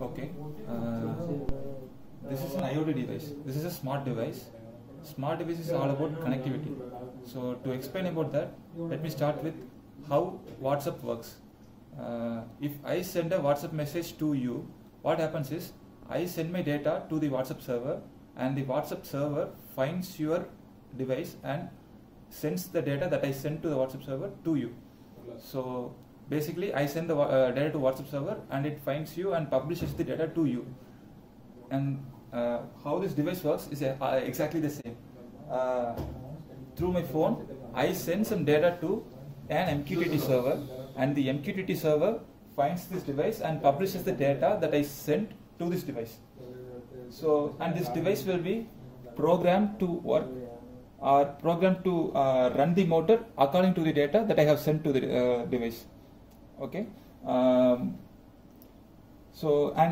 Okay. This is an IoT device. This is a smart device. Smart device is all about connectivity. So to explain about that, let me start with how WhatsApp works. If I send a WhatsApp message to you, what happens is I send my data to the WhatsApp server, and the WhatsApp server finds your device and sends the data that I sent to the WhatsApp server to you. So basically I send the data to WhatsApp server and it finds you and publishes the data to you. And how this device works is exactly the same. Through my phone, I send some data to an MQTT server, and the MQTT server finds this device and publishes the data that I sent to this device. So, and this device will be programmed to work or programmed to run the motor according to the data that I have sent to the device. Okay. And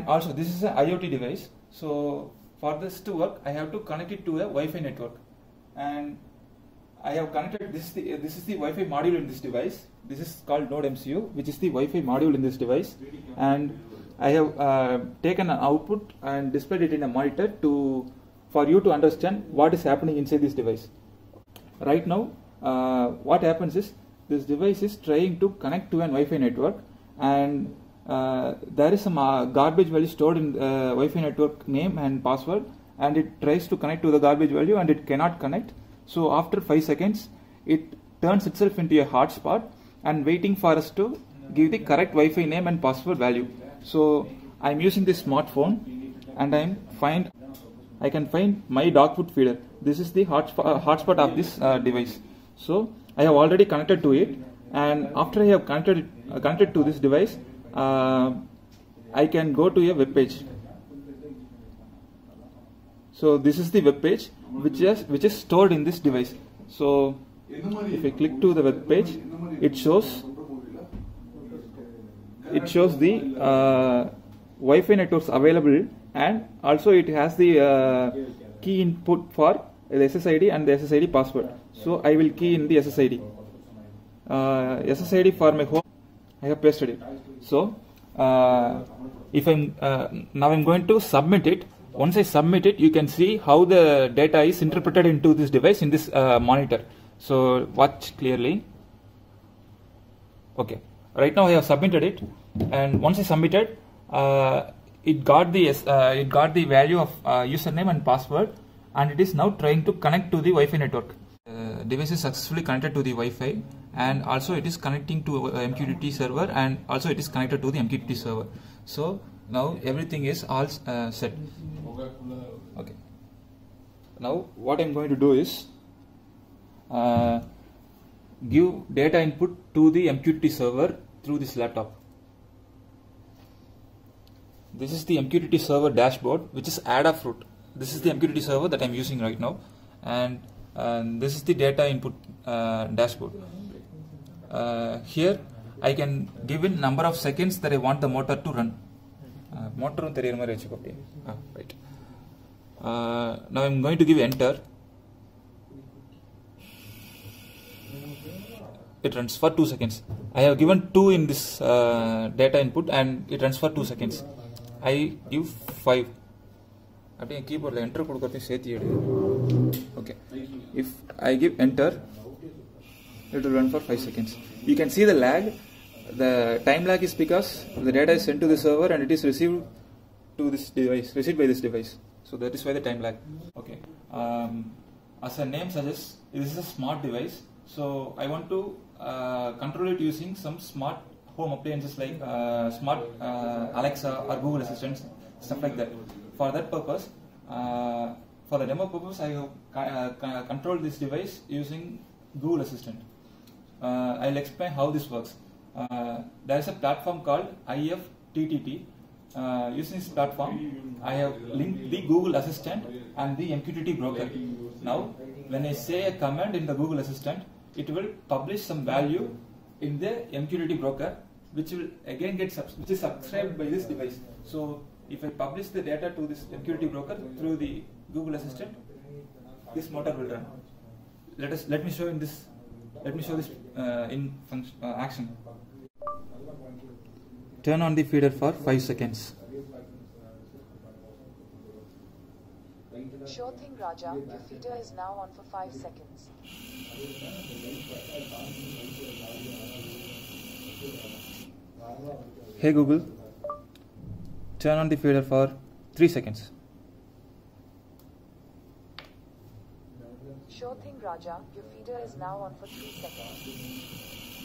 also this is an IoT device. So for this to work, I have to connect it to a Wi-Fi network, and I have connected this is the Wi-Fi module in this device. This is called Node MCU, which is the Wi-Fi module in this device, and I have taken an output and displayed it in a monitor for you to understand what is happening inside this device. Right now, what happens is this device is trying to connect to an Wi-Fi network, and there is some garbage value stored in Wi-Fi network name and password, and it tries to connect to the garbage value and it cannot connect. So after 5 seconds, it turns itself into a hotspot and waiting for us to give the correct Wi-Fi name and password value. So I'm using this smartphone and I can find my dog food feeder. This is the hotspot of this device. So I have already connected to it, and after I have connected to this device, I can go to a web page. So this is the web page which is stored in this device. So if I click to the web page, it shows the Wi-Fi networks available, and also it has the key input for the SSID and the SSID password. So I will key in the SSID. SSID for my home, I have pasted it. So if now I'm going to submit it. Once I submit it, you can see how the data is interpreted into this device in this monitor. So watch clearly. Okay. Right now I have submitted it, and once I submitted, it got the value of username and password, and it is now trying to connect to the Wi-Fi network. Device is successfully connected to the Wi-Fi, and also it is connecting to MQTT server, and also it is connected to the MQTT server. So now everything is all set. Okay. Now what I am going to do is give data input to the MQTT server through this laptop. This is the MQTT server dashboard, which is Adafruit. This is the MQTT server that I'm using right now, and this is the data input dashboard. Here I can give in number of seconds that I want the motor to run. Right. Now I'm going to give enter. It runs for 2 seconds. I have given 2 in this data input, and it runs for 2 seconds. I give 5. Okay. If I give enter, it will run for 5 seconds. You can see the lag. The time lag is because the data is sent to the server and it is received by this device. So that is why the time lag. Okay. As the name suggests, this is a smart device. So I want to control it using some smart home appliances like smart Alexa or Google Assistant, stuff like that. For that purpose, for the demo purpose, I have controlled this device using Google Assistant. I will explain how this works. There is a platform called IFTTT. Using this platform, I have linked the Google Assistant and the MQTT broker. Now, when I say a command in the Google Assistant, it will publish some value in the MQTT broker, which will again which is subscribed by this device. So if I publish the data to this MQTT broker through the Google Assistant, this motor will run. Let me show in this. Let me show this in action. Turn on the feeder for 5 seconds. Raja, your feeder is now on for 5 seconds. Hey Google, turn on the feeder for 3 seconds. Sure thing Raja, your feeder is now on for 3 seconds.